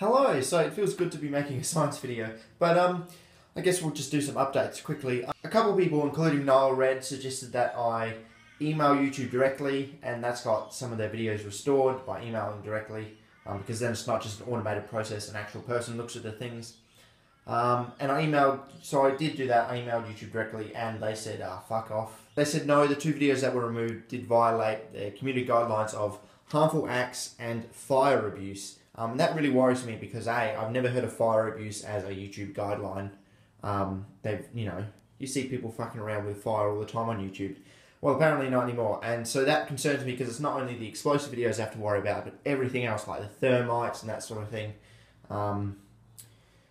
Hello, so it feels good to be making a science video, but I guess we'll just do some updates quickly. A couple of people, including Niall Red, suggested that I email YouTube directly, and that's got some of their videos restored by emailing directly, because then it's not just an automated process, an actual person looks at the things. And I emailed, so I did do that, I emailed YouTube directly, and they said, fuck off. They said no, the two videos that were removed did violate the community guidelines of harmful acts and fire abuse. That really worries me because I've never heard of fire abuse as a YouTube guideline. You see people fucking around with fire all the time on YouTube. Well, apparently not anymore. And so that concerns me because it's not only the explosive videos I have to worry about, but everything else, like the thermites and that sort of thing.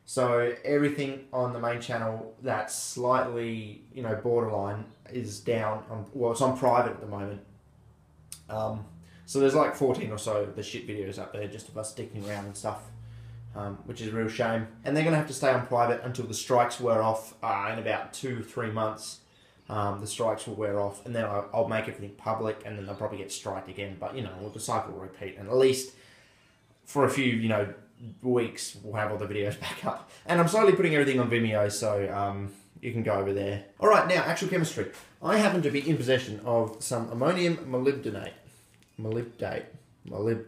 So everything on the main channel that's slightly, borderline is down. Well, it's on private at the moment. So there's like 14 or so of the shit videos up there, just of us dicking around and stuff, which is a real shame. And they're going to have to stay on private until the strikes wear off in about 2-3 months. The strikes will wear off, and then I'll make everything public, and then they'll probably get striked again. But, the cycle will repeat, and at least for a few, weeks, we'll have all the videos back up. And I'm slowly putting everything on Vimeo, so you can go over there. All right, now, actual chemistry. I happen to be in possession of some ammonium molybdenate. Anyway. Now,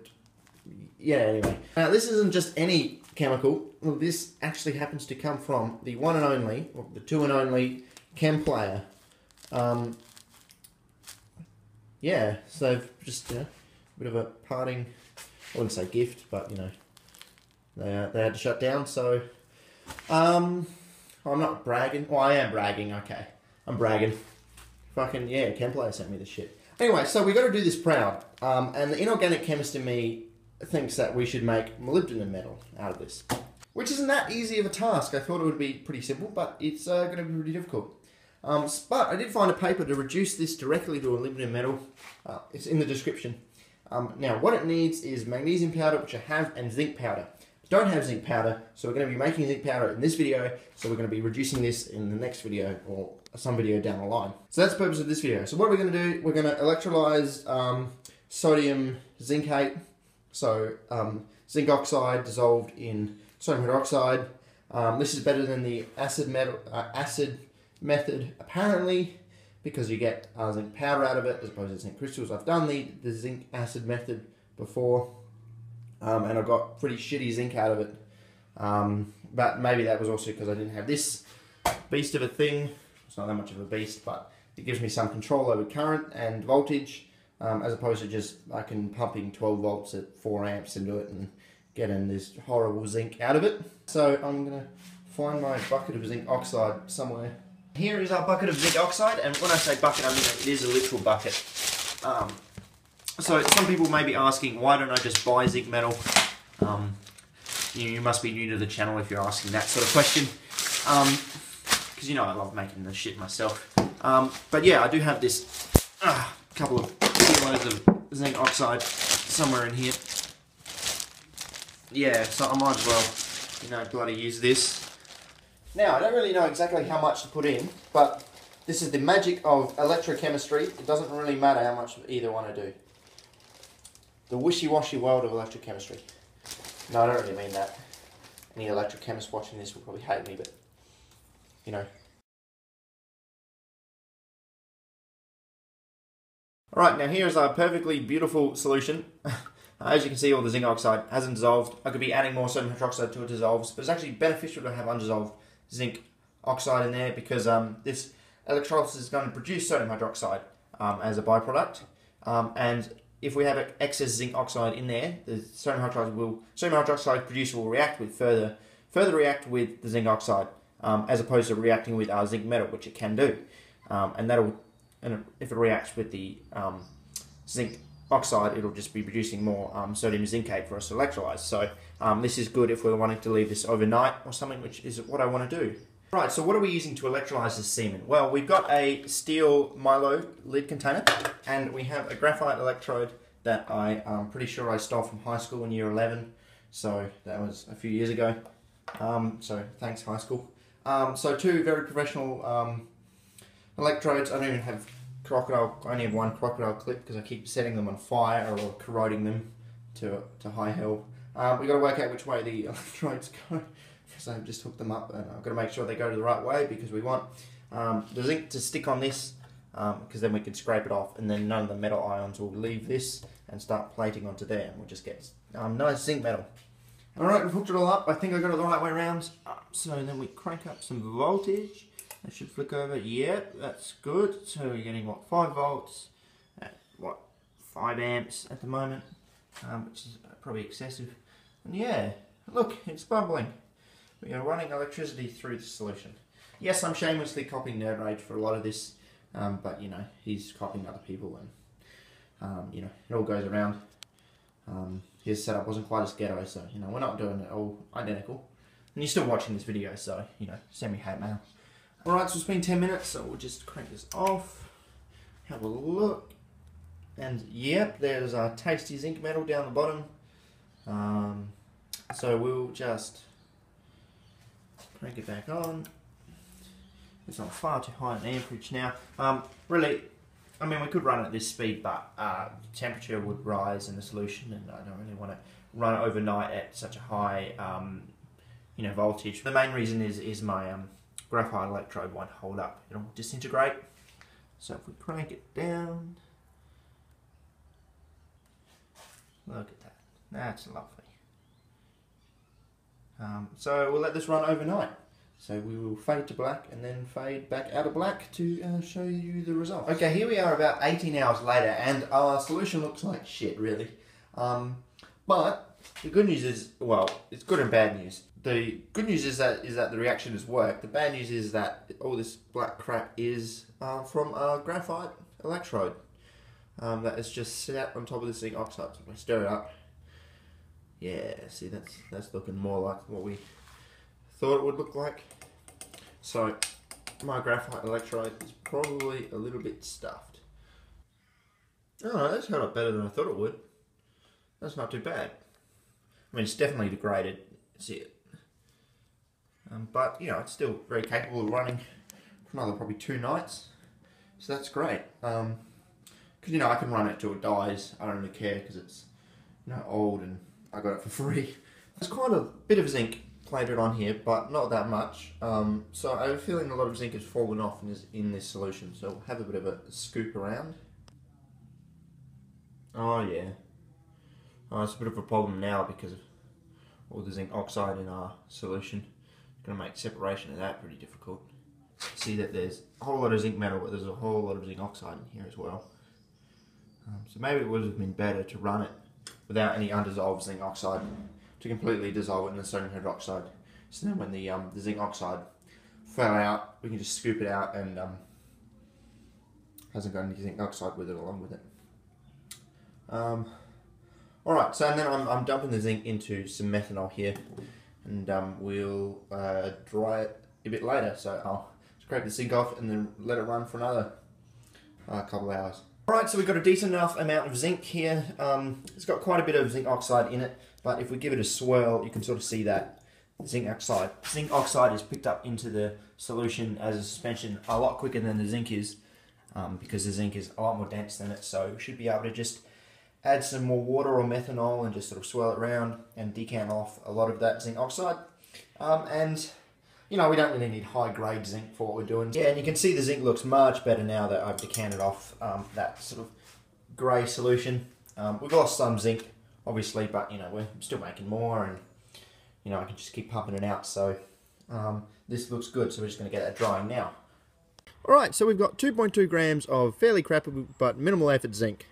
this isn't just any chemical. Well, this actually happens to come from the one and only, or the two and only, Chemplayer. Yeah, so just a bit of a parting, I wouldn't say gift, but, they had to shut down, so... I'm not bragging. Well, I am bragging, okay. I'm bragging. Fucking, yeah, Chemplayer sent me this shit. Anyway, so we've got to do this proud, and the inorganic chemist in me thinks that we should make molybdenum metal out of this, which isn't that easy of a task. I thought it would be pretty simple, but it's going to be really difficult. But I did find a paper to reduce this directly to molybdenum metal. It's in the description. Now, what it needs is magnesium powder, which I have, and zinc powder. I don't have zinc powder, so we're going to be making zinc powder in this video, so we're going to be reducing this in the next video, or some video down the line. So that's the purpose of this video. So what are we going to do? We're going to electrolyze sodium zincate, so zinc oxide dissolved in sodium hydroxide. This is better than the acid method, apparently, because you get zinc powder out of it as opposed to zinc crystals. I've done the zinc acid method before, and I got pretty shitty zinc out of it. But maybe that was also because I didn't have this beast of a thing. It's not that much of a beast, but it gives me some control over current and voltage, as opposed to just pumping 12 volts at 4 amps into it and getting this horrible zinc out of it. So I'm going to find my bucket of zinc oxide somewhere. Here is our bucket of zinc oxide, and when I say bucket, I mean it is a literal bucket. So some people may be asking, why don't I just buy zinc metal? You must be new to the channel if you're asking that sort of question. Because I love making the shit myself. But yeah, I do have this couple of kilos of zinc oxide somewhere in here. Yeah, so I might as well, bloody use this. Now, I don't really know exactly how much to put in, but this is the magic of electrochemistry. It doesn't really matter how much either one I do. The wishy-washy world of electrochemistry. No, I don't really mean that. Any electrochemist watching this will probably hate me, but... Alright, now here's our perfectly beautiful solution. As you can see, all the zinc oxide hasn't dissolved. I could be adding more sodium hydroxide till it dissolves, but it's actually beneficial to have undissolved zinc oxide in there because this electrolysis is going to produce sodium hydroxide as a byproduct. And if we have excess zinc oxide in there, the sodium hydroxide producer will react with the zinc oxide. As opposed to reacting with our zinc metal, which it can do, and if it reacts with the zinc oxide, it'll just be producing more sodium zincate for us to electrolyze. So this is good if we're wanting to leave this overnight or something, which is what I want to do. Right. So what are we using to electrolyze this semen? Well, we've got a steel Milo lid container, and we have a graphite electrode that I'm pretty sure I stole from high school in year 11. So that was a few years ago. So thanks, high school. So two very professional electrodes. I don't even have crocodile, I only have one crocodile clip because I keep setting them on fire or corroding them to high hell. We've got to work out which way the electrodes go, because I've just hooked them up, and I've got to make sure they go to the right way, because we want the zinc to stick on this, because then we can scrape it off, and then none of the metal ions will leave this and start plating onto there, and we'll just get nice zinc metal. Alright, we've hooked it all up. I think I got it the right way around. So then we crank up some voltage. That should flick over. Yep, that's good. So we're getting, what, 5 volts at, what, 5 amps at the moment, which is probably excessive. And yeah, look, it's bubbling. We are running electricity through the solution. Yes, I'm shamelessly copying NerdRage for a lot of this, but, you know, he's copying other people, and, you know, it all goes around. His setup wasn't quite as ghetto, so, you know, we're not doing it all identical. And you're still watching this video, so, you know, send me hate mail. Alright, so it's been 10 minutes, so we'll just crank this off. Have a look. And, yep, there's our tasty zinc metal down the bottom. So we'll just crank it back on. It's not far too high an amperage now. Really, I mean, we could run it at this speed, but the temperature would rise in the solution, and I don't really want to run it overnight at such a high, you know, voltage. The main reason is my graphite electrode won't hold up; it'll disintegrate. So if we crank it down, look at that. That's lovely. So we'll let this run overnight. So we will fade to black and then fade back out of black to show you the result. Okay, here we are about 18 hours later, and our solution looks like shit, really. But the good news is, well, it's good and bad news. The good news is that the reaction has worked. The bad news is that all this black crap is from our graphite electrode that is just sat on top of this zinc oxide. So if I stir it up, yeah, see, that's looking more like what we thought it would look like. So my graphite electrode is probably a little bit stuffed. Oh, that's held up better than I thought it would. That's not too bad. I mean, it's definitely degraded, see it. But you know, it's still very capable of running for another probably 2 nights. So that's great. Because you know, I can run it till it dies. I don't really care, because it's, you know, old and I got it for free. There's quite a bit of zinc plated on here, but not that much. So I have a feeling a lot of zinc has fallen off and is in this solution, so we'll have a bit of a scoop around. Oh yeah. Oh, it's a bit of a problem now because of all the zinc oxide in our solution. It's going to make separation of that pretty difficult. See that there's a whole lot of zinc metal, but there's a whole lot of zinc oxide in here as well. So maybe it would have been better to run it without any undissolved zinc oxide, to completely dissolve it in the sodium hydroxide. So then when the zinc oxide fell out, we can just scoop it out, and hasn't got any zinc oxide with it along with it. Alright, so and then I'm dumping the zinc into some methanol here, and we'll dry it a bit later, so I'll scrape the zinc off and then let it run for another couple of hours. Alright, so we've got a decent enough amount of zinc here. It's got quite a bit of zinc oxide in it, but if we give it a swirl, you can sort of see that zinc oxide is picked up into the solution as a suspension a lot quicker than the zinc is, because the zinc is a lot more dense than it, so we should be able to just add some more water or methanol and just sort of swirl it around and decant off a lot of that zinc oxide. And you know, we don't really need high grade zinc for what we're doing. Yeah, and you can see the zinc looks much better now that I've decanted off that sort of grey solution. We've lost some zinc, obviously, but you know, we're still making more, and you know, I can just keep pumping it out. So this looks good. So we're just going to get that drying now. All right, so we've got 2.2 grams of fairly crappy but minimal effort zinc.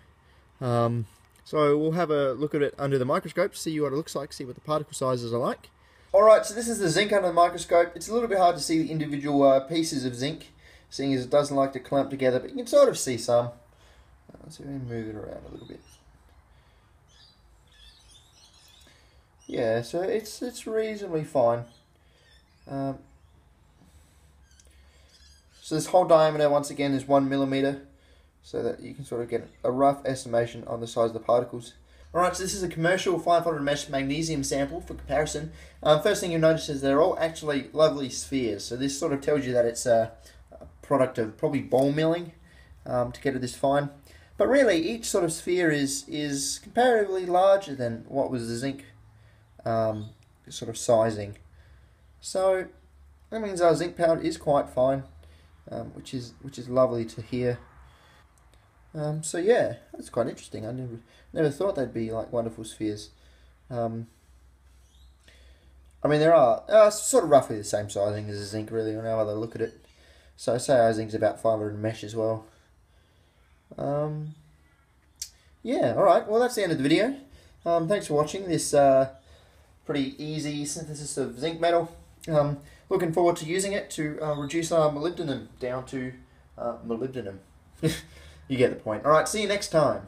So we'll have a look at it under the microscope, see what it looks like, see what the particle sizes are like. Alright, so this is the zinc under the microscope. It's a little bit hard to see the individual pieces of zinc, seeing as it doesn't like to clamp together, but you can sort of see some. Let's see if we can move it around a little bit. Yeah, so it's reasonably fine. So this whole diameter, once again, is 1 millimeter, so that you can sort of get a rough estimation on the size of the particles. Alright, so this is a commercial 500 mesh magnesium sample for comparison. First thing you'll notice is they're all actually lovely spheres. So this sort of tells you that it's a product of probably ball milling to get it this fine. But really, each sort of sphere is comparatively larger than what was the zinc sort of sizing. So that means our zinc powder is quite fine, which is lovely to hear. So yeah, that's quite interesting. I never thought they'd be like wonderful spheres. I mean, there are sort of roughly the same sizing as a zinc, really, on how they look at it. So say our zinc's about 500 mesh as well. Yeah, alright, well that's the end of the video. Thanks for watching this pretty easy synthesis of zinc metal. Looking forward to using it to reduce our molybdenum down to molybdenum. You get the point. Alright, see you next time.